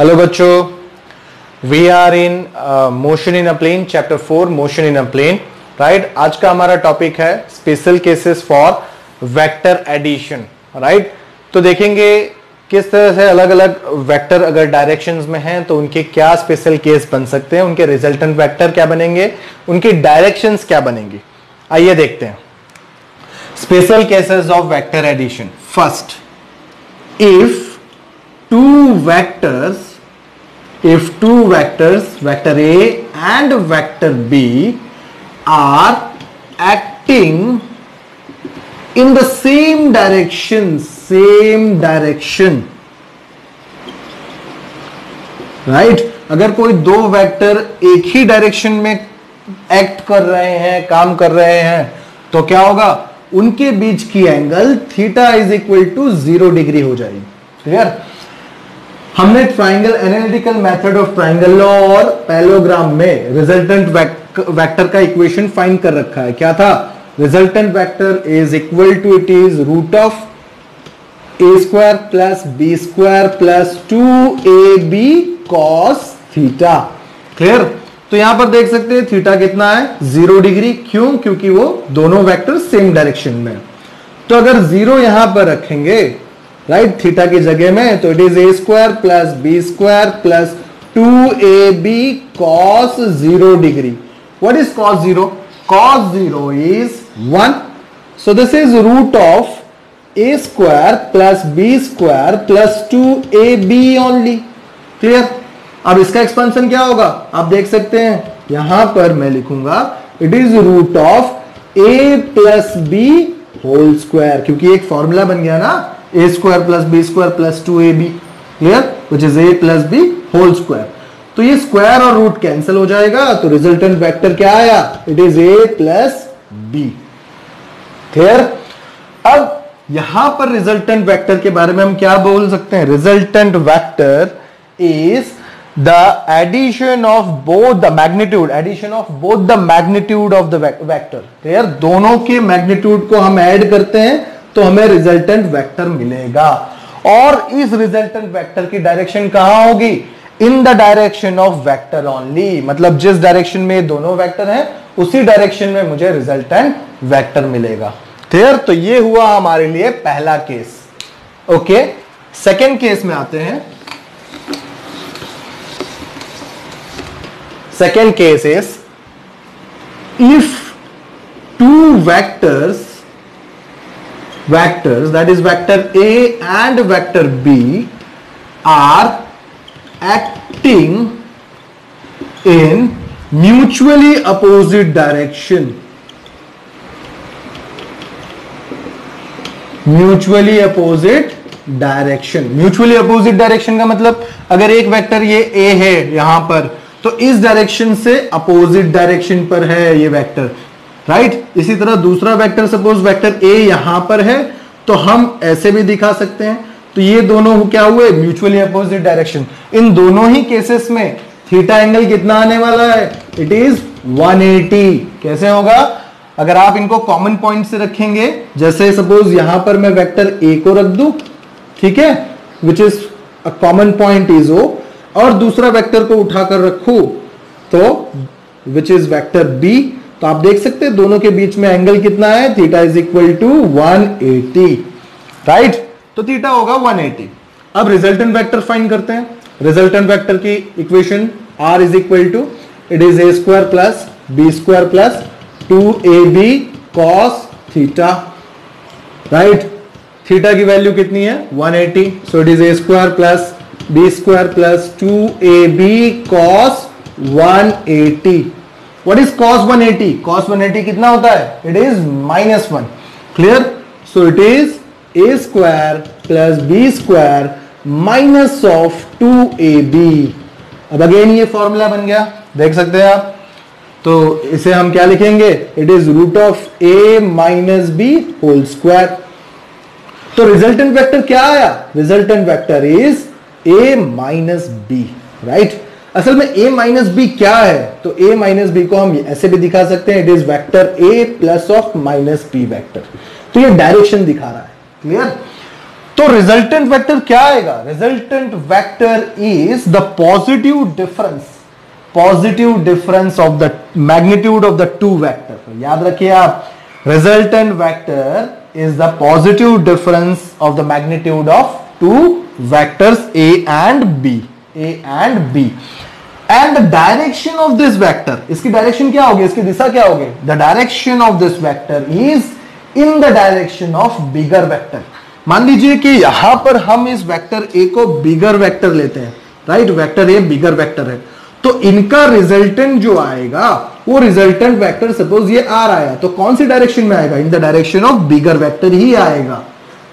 Hello बच्चों, we are in motion in a plane chapter 4 motion in a plane, right. आज का हमारा topic है special cases for vector addition, right. तो देखेंगे किस तरह से अलग अलग वेक्टर अगर डायरेक्शंस में हैं तो उनके क्या स्पेशल केस बन सकते हैं, उनके रिजल्टेंट वेक्टर क्या बनेंगे, उनकी डायरेक्शंस क्या बनेंगी। आइए देखते हैं special cases of vector addition. First, if two vectors vector A and vector B are acting in the same direction, right। अगर कोई दो वेक्टर एक ही डायरेक्शन में एक्ट कर रहे हैं, काम कर रहे हैं, तो क्या होगा, उनके बीच की angle theta is equal to 0 degree हो जाएगी। क्लियर। हमने triangle analytical method of triangle law और पैलोग्राम में रिजल्टेंट वेक्टर का इक्वेशन फाइंड कर रखा है। क्या था, resultant vector is equal to, it is root of a square plus b square plus 2ab cos theta. Clear. तो यहां पर देख सकते हैं थीटा कितना है, 0 डिग्री। क्यों, क्योंकि वो दोनों वेक्टर सेम डायरेक्शन में। तो अगर 0 यहां पर रखेंगे, राइट, थीटा की जगह में, तो it is a square plus b square plus 2ab cos 0 degree. What is cos 0? Cos 0 is 1, so this is root of a square plus b square plus 2ab only. Clear. अब इसका expansion क्या होगा, आप देख सकते हैं, यहां पर मैं लिखूंगा it is root of a plus b whole square, क्योंकि एक फॉर्मूला बन गया ना, a square plus b square plus 2ab। Clear, which is a plus b whole square. तो ये स्क्वायर और रूट कैंसिल हो जाएगा, तो रिजल्टेंट वेक्टर क्या आया, it is a plus b. Clear. अब यहां पर रिजल्टेंट वेक्टर के बारे में हम क्या बोल सकते हैं, resultant vector is the addition of both the magnitude, addition of both the magnitude of the vector. Clear, दोनों के मैग्नीट्यूड को हम ऐड करते हैं तो हमें रिजल्टेंट वेक्टर मिलेगा, और इस रिजल्टेंट वेक्टर की डायरेक्शन कहां होगी, in the direction of vector only. मतलब जिस डायरेक्शन में दोनों वेक्टर हैं उसी डायरेक्शन में मुझे रिजल्टेंट वेक्टर मिलेगा। क्लियर। तो ये हुआ हमारे लिए पहला केस। ओके, सेकंड केस में आते हैं। Second case is if two vectors that is vector A and vector B are acting in mutually opposite direction, mutually opposite direction का मतलब अगर एक वेक्टर ये A है यहां पर, तो इस डायरेक्शन से अपोजिट डायरेक्शन पर है ये वेक्टर, राइट इसी तरह दूसरा वेक्टर, सपोज वेक्टर ए यहां पर है, तो हम ऐसे भी दिखा सकते हैं। तो ये दोनों क्या हुए, म्यूचुअली अपोजिट डायरेक्शन। इन दोनों ही केसेस में थीटा एंगल कितना आने वाला है, इट इज 180। कैसे होगा, अगर आप इनको कॉमन पॉइंट से रखेंगे, जैसे सपोज यहां पर मैं वेक्टर ए को रख दूं, ठीक है, which is a common point is O, और दूसरा वेक्टर को उठाकर रखू तो विच इज वेक्टर बी, तो आप देख सकते हैं दोनों के बीच में एंगल कितना है, theta is equal to 180, right. तो थीटा होगा 180। अब रिजल्टेंट वेक्टर फाइंड करते हैं। रिजल्टेंट वेक्टर की equation r is equal to it is a square plus b square plus 2ab cos theta, right. Theta की वैल्यू कितनी है, 180, so it is a square plus b square plus 2ab cos 180। What is cos 180? Cos 180 कितना होता है, it is -1। Clear, so it is a square plus b square minus of 2ab। अब again ये formula बन गया, देख सकते हैं आप, तो इसे हम क्या लिखेंगे, it is root of a minus b whole square. तो रिजल्टेंट वेक्टर क्या आया, resultant vector is a minus b, right. असल में a माइनस बी क्या है, तो a माइनस बी को हम ऐसे भी दिखा सकते हैं, it is vector a plus of minus B vector. तो ये डायरेक्शन दिखा रहा है। क्लियर। तो रिजल्टेंट वेक्टर क्या आएगा? Resultant vector is the positive difference of the magnitude of the two vector. याद रखिए आप, resultant vector is the positive difference of the magnitude of two vectors A and B and the direction of this vector, इसकी direction क्या होगी, इसकी दिशा क्या होगी? The direction of this vector is in the direction of bigger vector। मान लीजिए कि यहां पर हम इस vector A को bigger vector लेते हैं, right? Vector A bigger vector है, तो इनका resultant जो आएगा वो रिजल्टेंट वेक्टर सपोज ये आ रहा है तो कौन सी डायरेक्शन में आएगा? In the direction of bigger vector ही आएगा।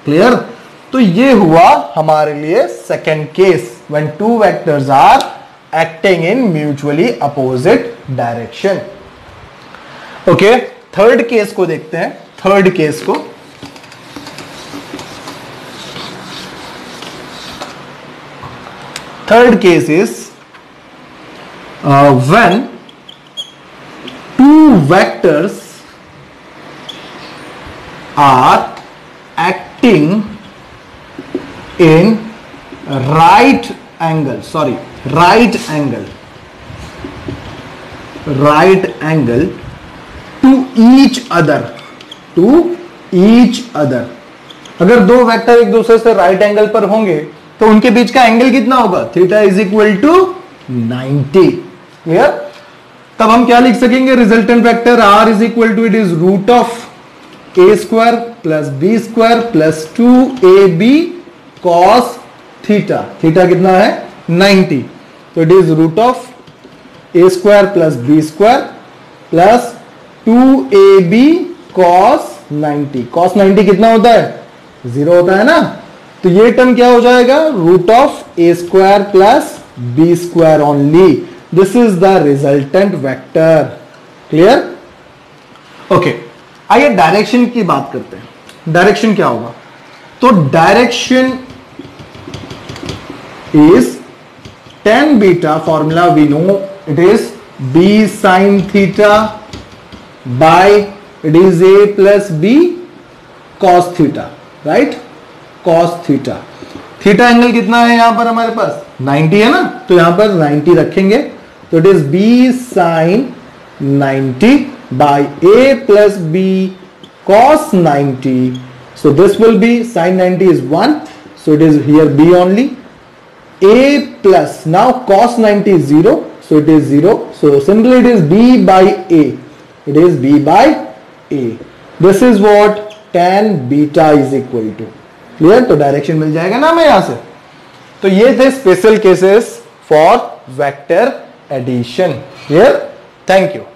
क्लियर? तो ये हुआ हमारे लिए second case when two vectors are acting in mutually opposite direction. Okay, third case को देखते हैं। थर्ड केस को third case is when two vectors are acting in right angle to each other। अगर दो वेक्टर एक दूसरे से right angle पर होंगे तो उनके बीच का एंगल कितना होगा? θ = 90। क्लियर? तब हम क्या लिख सकेंगे? Resultant vector R = A² + B² + 2AB cos θ। Theta कितना है? 90। तो it is √A² + B² + 2AB cos 90। cos 90 कितना होता है? 0 होता है ना। तो ये टर्म क्या हो जाएगा? √A² + B² only. This is the resultant vector. Clear? Okay, आइए डायरेक्शन की बात करते हैं। डायरेक्शन क्या होगा? तो direction is tan beta, formula we know, it is B sin θ / A + B cos θ, right? cos theta. Theta angle कितना है यहां पर हमारे पास? 90 है ना, तो यहां पर 90 रखेंगे। तो it is B sin 90 / A + B cos 90। So this will be sin 90 is 1, so it is here B only. A + now cos 90 is 0, so it is 0, so simply it is B/A, it is B/A। This is what tan β = clear? तो direction मिल जाएगा ना हमें यहां से। तो ये थे special cases for vector addition. Clear? Thank you.